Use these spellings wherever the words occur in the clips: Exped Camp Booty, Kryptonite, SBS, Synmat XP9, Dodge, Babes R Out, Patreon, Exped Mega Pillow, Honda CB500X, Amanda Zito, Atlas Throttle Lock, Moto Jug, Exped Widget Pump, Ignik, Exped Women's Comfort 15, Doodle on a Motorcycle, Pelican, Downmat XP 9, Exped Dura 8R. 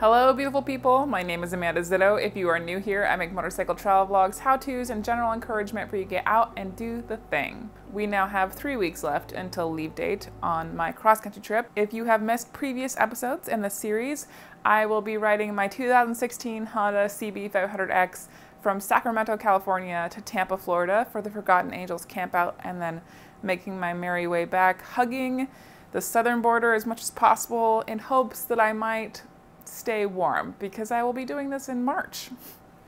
Hello beautiful people, my name is Amanda Zito. If you are new here, I make motorcycle travel vlogs, how-tos, and general encouragement for you to get out and do the thing. We now have 3 weeks left until leave date on my cross-country trip. If you have missed previous episodes in this series, I will be riding my 2016 Honda CB500X from Sacramento, California to Tampa, Florida for the Forgotten Angels campout, and then making my merry way back, hugging the southern border as much as possible in hopes that I might stay warm, because I will be doing this in March.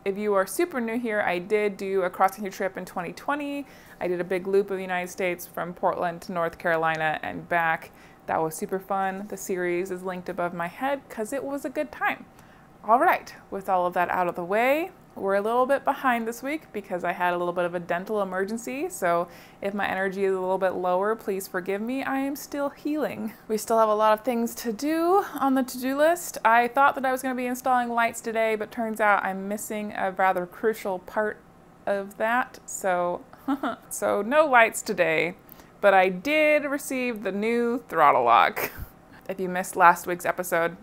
If you are super new here, I did do a cross-country trip in 2020. I did a big loop of the United States from Portland to North Carolina and back. That was super fun. The series is linked above my head because it was a good time. All right, with all of that out of the way, we're a little bit behind this week because I had a little bit of a dental emergency, so if my energy is a little bit lower, please forgive me. I am still healing. We still have a lot of things to do on the to-do list. I thought that I was going to be installing lights today, but turns out I'm missing a rather crucial part of that, so so no lights today, but I did receive the new throttle lock. If you missed last week's episode,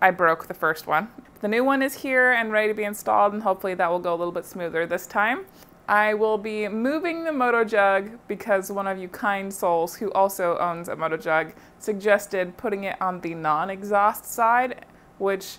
I broke the first one. The new one is here and ready to be installed, and hopefully that will go a little bit smoother this time. I will be moving the Moto Jug because one of you kind souls who also owns a Moto Jug suggested putting it on the non-exhaust side, which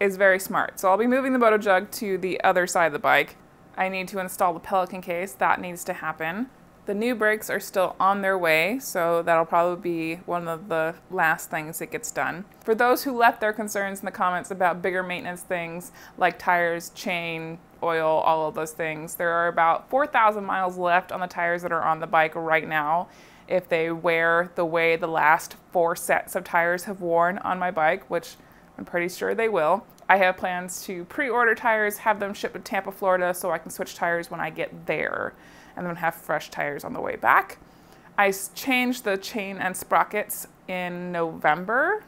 is very smart. So I'll be moving the Moto Jug to the other side of the bike. I need to install the Pelican case. That needs to happen. The new brakes are still on their way, so that'll probably be one of the last things that gets done. For those who left their concerns in the comments about bigger maintenance things like tires, chain, oil, all of those things, there are about 4,000 miles left on the tires that are on the bike right now. If they wear the way the last 4 sets of tires have worn on my bike, which I'm pretty sure they will, I have plans to pre-order tires, have them shipped to Tampa, Florida, so I can switch tires when I get there, and then have fresh tires on the way back. I changed the chain and sprockets in November,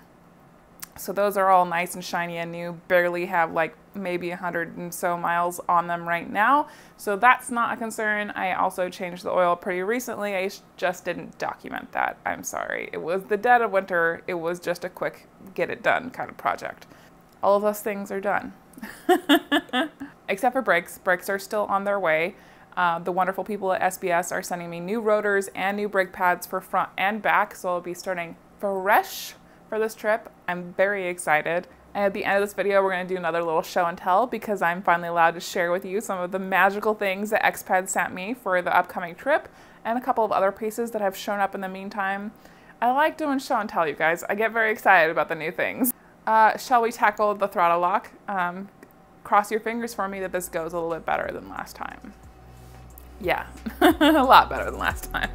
so those are all nice and shiny and new, barely have like maybe 100 and so miles on them right now, so that's not a concern. I also changed the oil pretty recently. I just didn't document that. I'm sorry. It was the dead of winter. It was just a quick get it done kind of project. All of those things are done. Except for brakes. Brakes are still on their way. The wonderful people at SBS are sending me new rotors and new brake pads for front and back, so I'll be starting fresh for this trip. I'm very excited. And at the end of this video, we're going to do another little show and tell because I'm finally allowed to share with you some of the magical things that Exped sent me for the upcoming trip and a couple of other pieces that have shown up in the meantime. I like doing show and tell, you guys. I get very excited about the new things. Shall we tackle the throttle lock? Cross your fingers for me that this goes a little bit better than last time. Yeah, a lot better than last time.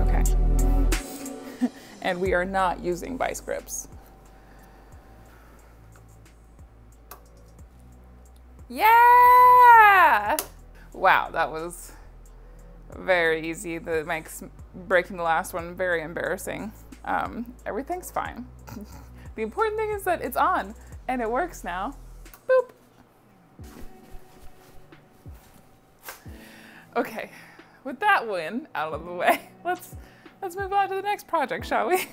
Okay. And we are not using vice grips. Yeah! Wow, that was very easy. That makes breaking the last one very embarrassing. Everything's fine. The important thing is that it's on and it works now. Boop. Okay, with that win out of the way, let's move on to the next project, shall we?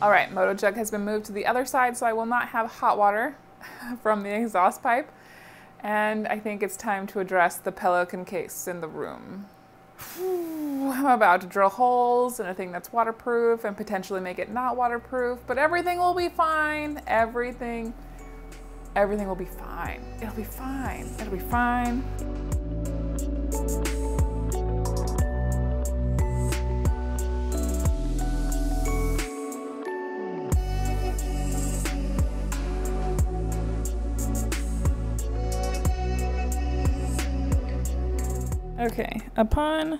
All right, Moto Jug has been moved to the other side, so I will not have hot water from the exhaust pipe. And I think it's time to address the Pelican case in the room. Ooh, I'm about to drill holes in a thing that's waterproof and potentially make it not waterproof, but everything will be fine. Everything will be fine. It'll be fine. It'll be fine. Okay, upon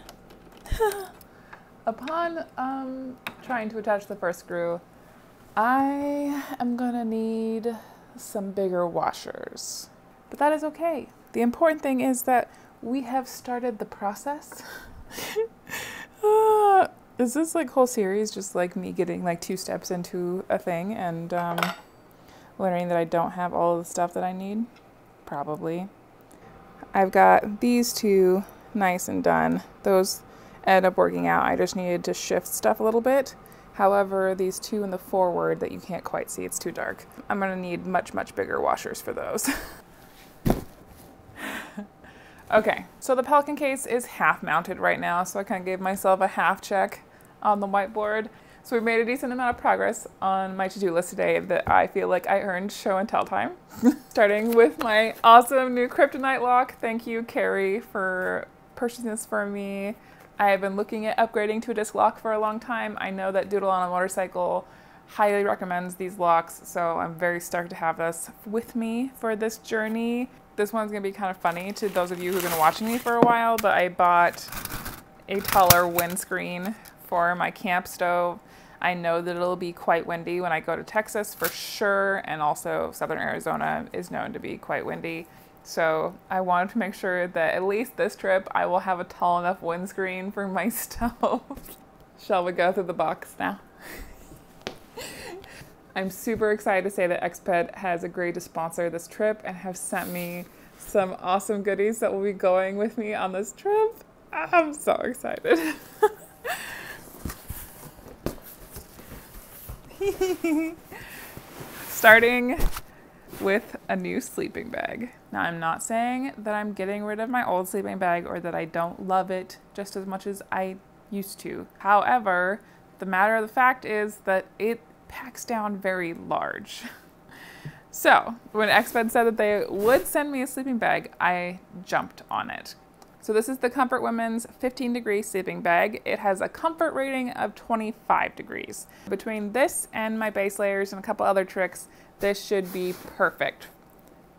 trying to attach the first screw, I am gonna need some bigger washers, but that is okay. The important thing is that we have started the process. is this like whole series just like me getting like 2 steps into a thing and learning that I don't have all of the stuff that I need? Probably. I've got these two nice and done. Those ended up working out. I just needed to shift stuff a little bit. However, these two in the forward that you can't quite see, it's too dark. I'm gonna need much, much bigger washers for those. Okay, so the Pelican case is half mounted right now, so I kind of gave myself a half check on the whiteboard. So we made a decent amount of progress on my to-do list today that I feel like I earned show and tell time. Starting with my awesome new Kryptonite lock. Thank you, Carrie, for purchasing this for me. I have been looking at upgrading to a disc lock for a long time. I know that Doodle on a Motorcycle highly recommends these locks, so I'm very stoked to have this with me for this journey. This one's gonna be kind of funny to those of you who've been watching me for a while, but I bought a taller windscreen for my camp stove. I know that it'll be quite windy when I go to Texas for sure, and also southern Arizona is known to be quite windy. So I wanted to make sure that at least this trip I will have a tall enough windscreen for my stove. Shall we go through the box now? I'm super excited to say that Exped has agreed to sponsor this trip and have sent me some awesome goodies that will be going with me on this trip. I'm so excited. Starting with a new sleeping bag. Now, I'm not saying that I'm getting rid of my old sleeping bag or that I don't love it just as much as I used to. However, the matter of the fact is that it packs down very large. So when Exped said that they would send me a sleeping bag, I jumped on it. So this is the Comfort Women's 15-degree sleeping bag. It has a comfort rating of 25 degrees. Between this and my base layers and a couple other tricks, this should be perfect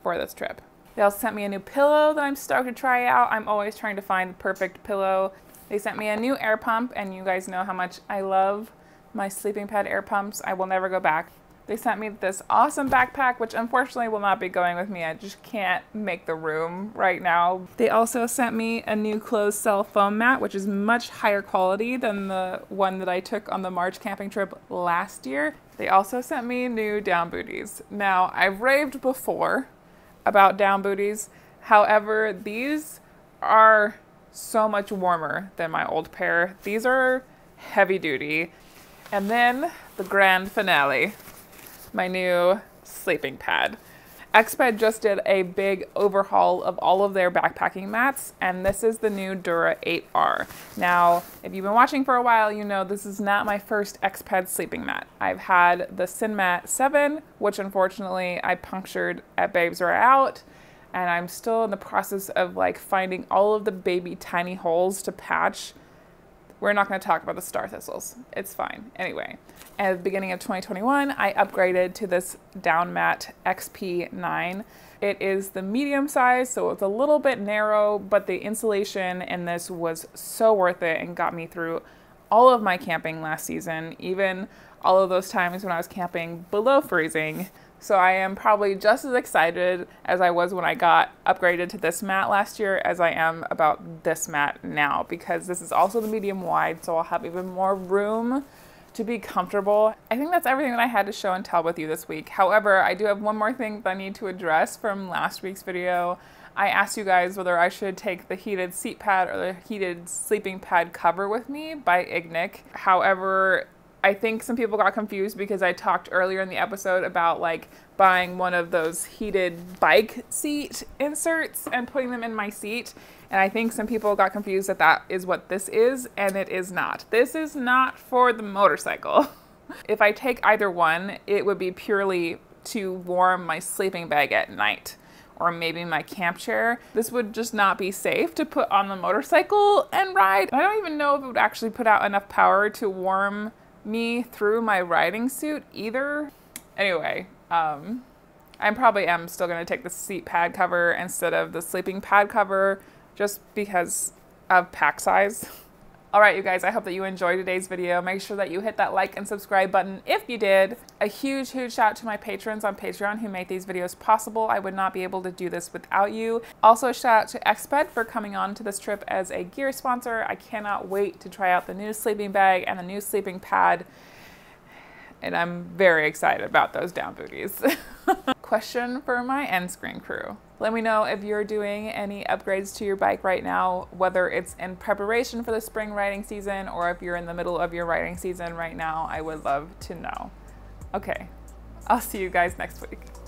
for this trip. They also sent me a new pillow that I'm stoked to try out. I'm always trying to find the perfect pillow. They sent me a new air pump, and you guys know how much I love my sleeping pad air pumps. I will never go back. They sent me this awesome backpack, which unfortunately will not be going with me. I just can't make the room right now. They also sent me a new closed cell foam mat, which is much higher quality than the one that I took on the March camping trip last year. They also sent me new down booties. Now, I've raved before about down booties. However, these are so much warmer than my old pair. These are heavy duty. And then the grand finale, my new sleeping pad. Exped just did a big overhaul of all of their backpacking mats, and this is the new Dura 8R. Now, if you've been watching for a while, you know this is not my first Exped sleeping mat. I've had the Synmat 7, which unfortunately I punctured at Babes R Out, and I'm still in the process of like finding all of the baby tiny holes to patch. We're not going to talk about the star thistles. It's fine. Anyway, at the beginning of 2021, I upgraded to this Downmat XP 9. It is the medium size, so it's a little bit narrow, but the insulation in this was so worth it and got me through all of my camping last season, even all of those times when I was camping below freezing. So I am probably just as excited as I was when I got upgraded to this mat last year as I am about this mat now, because this is also the medium wide, so I'll have even more room to be comfortable. I think that's everything that I had to show and tell with you this week. However, I do have one more thing that I need to address from last week's video. I asked you guys whether I should take the heated seat pad or the heated sleeping pad cover with me by Ignik. However, I think some people got confused because I talked earlier in the episode about like buying one of those heated bike seat inserts and putting them in my seat. And I think some people got confused that that is what this is, and it is not. This is not for the motorcycle. If I take either one, it would be purely to warm my sleeping bag at night, or maybe my camp chair. This would just not be safe to put on the motorcycle and ride. I don't even know if it would actually put out enough power to warm me through my riding suit either. Anyway, I probably am still gonna take the seat pad cover instead of the sleeping pad cover just because of pack size. All right, you guys, I hope that you enjoyed today's video. Make sure that you hit that like and subscribe button if you did. A huge, huge shout out to my patrons on Patreon who make these videos possible. I would not be able to do this without you. Also, a shout out to Exped for coming on to this trip as a gear sponsor. I cannot wait to try out the new sleeping bag and the new sleeping pad. And I'm very excited about those down booties. Question for my end screen crew. Let me know if you're doing any upgrades to your bike right now, whether it's in preparation for the spring riding season or if you're in the middle of your riding season right now. I would love to know. Okay, I'll see you guys next week.